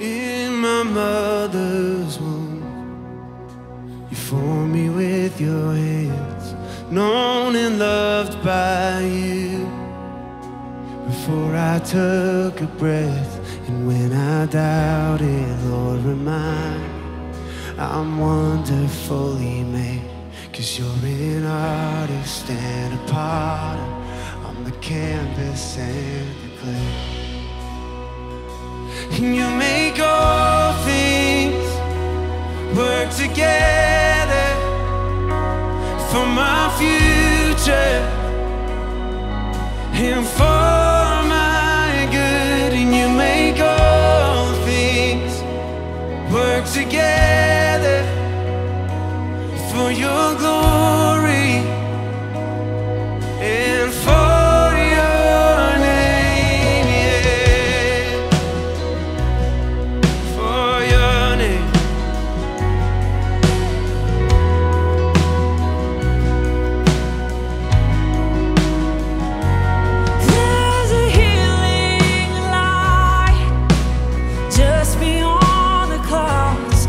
in my mother's womb. You formed me with your hands, known and loved by you. Before I took a breath, and when I doubted, Lord, remind I'm wonderfully made, 'cause you're an artist and a potter, I'm the canvas and the clay. And you make all things work together for my future and for my good. And you make all things work together for your glory and for your name, yeah. For your name. There's a healing light just beyond the clouds.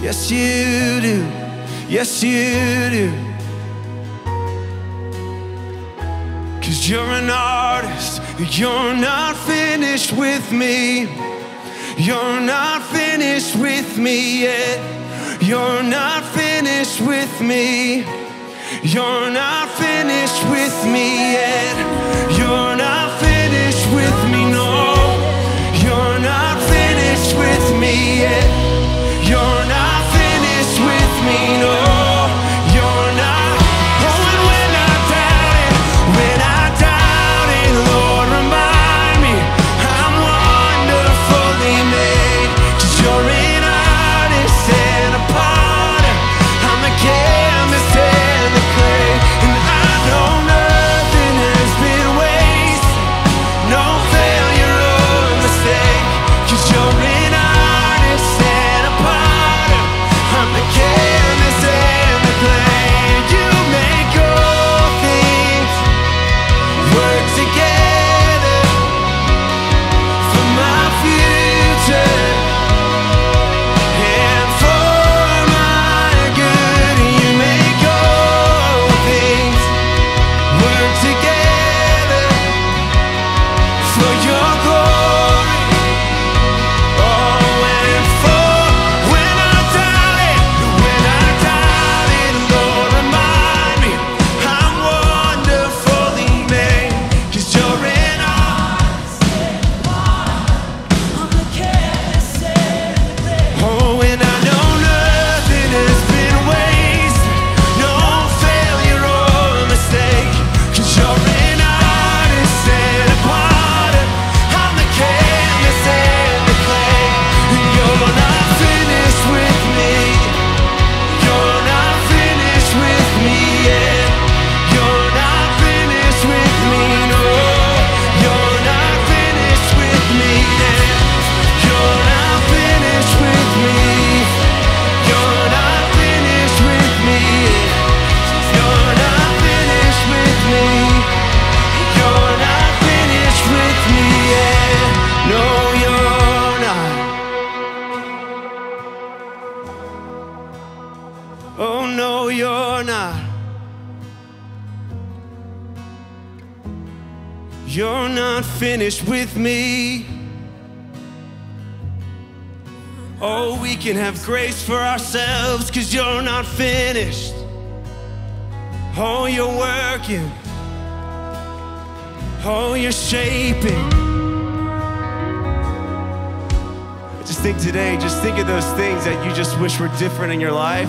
Yes, you do. Yes, you do. 'Cause you're an artist. You're not finished with me. You're not finished with me yet. You're not finished with me. You're not finished with me yet. You're not finished with me, no. You're not finished with me yet. You're not me, no. You're an artist. You're not finished with me. Oh, we can have grace for ourselves, 'cause you're not finished. Oh, you're working. Oh, you're shaping. Just think today, just think of those things that you just wish were different in your life,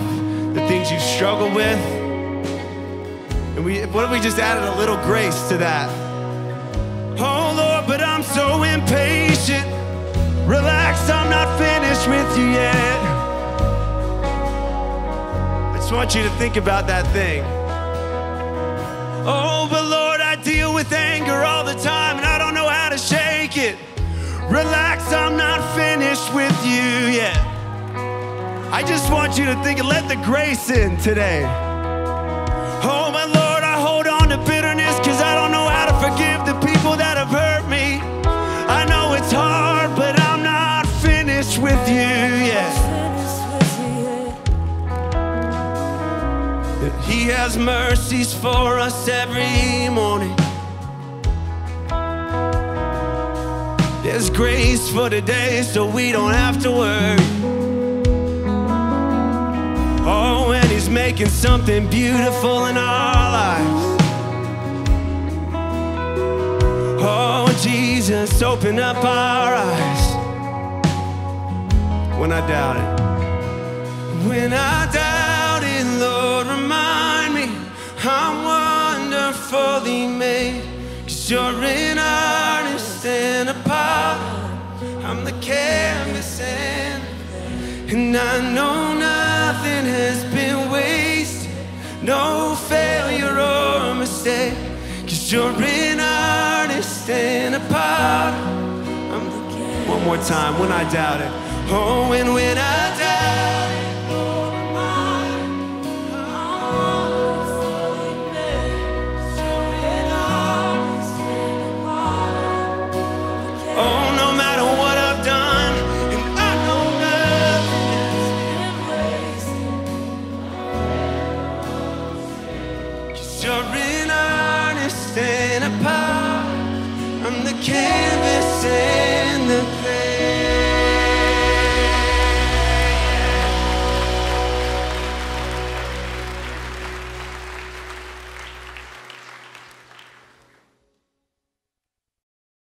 the things you've struggled with. And what if we just added a little grace to that? Oh Lord, but I'm so impatient. Relax, I'm not finished with you yet. I just want you to think about that thing. Oh, but Lord, I deal with anger all the time and I don't know how to shake it. Relax, I'm not finished with you yet. I just want you to think, let the grace in today. Oh my Lord, I hold on to bitterness 'cause I don't know how to forgive the people that have hurt me. I know it's hard, but I'm not finished with you yet. He has mercies for us every morning. There's grace for today so we don't have to worry. Oh, and he's making something beautiful in our lives. Oh, Jesus, open up our eyes. When I doubt it, when I doubt it, Lord, remind me I'm wonderfully made. 'Cause you're an artist and a potter, I'm the canvas and I know nothing has been wasted, no failure or mistake. 'Cause you're an artist and a potter, I'm the canvas. One more time, when I doubt it. Oh, and when I doubt it. Oh, no matter what I've done, and I know nothing has been wasted. 'Cause you're an artist and a potter, I'm the canvas and the clay.